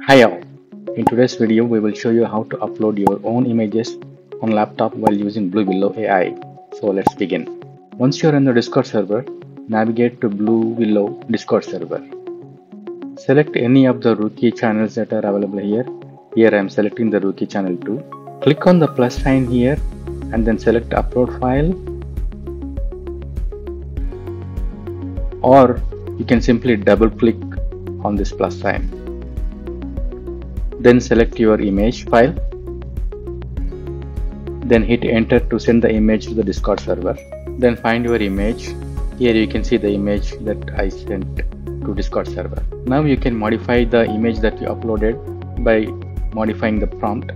Hi all, in today's video we will show you how to upload your own images on laptop while using Blue Willow AI. So let's begin. Once you are in the Discord server, navigate to Blue Willow Discord server. Select any of the Rookie channels that are available here. Here I am selecting the Rookie channel 2. Click on the plus sign here and then select upload file, or you can simply double click on this plus sign. Then select your image file. Then hit enter to send the image to the Discord server. Then find your image. Here you can see the image that I sent to Discord server. Now you can modify the image that you uploaded by modifying the prompt.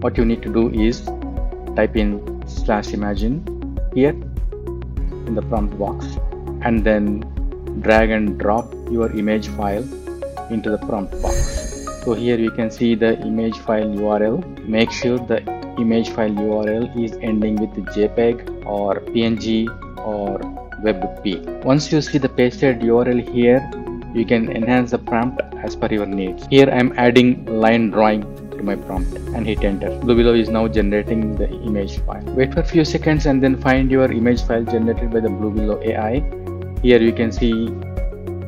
What you need to do is type in /imagine here in the prompt box and then drag and drop your image file into the prompt box. So here you can see the image file URL. Make sure the image file URL is ending with JPEG or PNG or WebP. Once you see the pasted URL here, you can enhance the prompt as per your needs. Here I am adding line drawing to my prompt and hit enter. Blue Willow is now generating the image file. Wait for a few seconds and then find your image file generated by the Blue Willow AI. Here you can see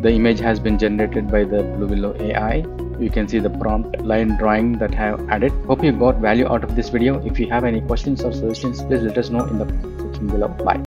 the image has been generated by the Blue Willow AI. You can see the prompt line drawing that I have added. Hope you got value out of this video. If you have any questions or suggestions, please let us know in the section below. Bye.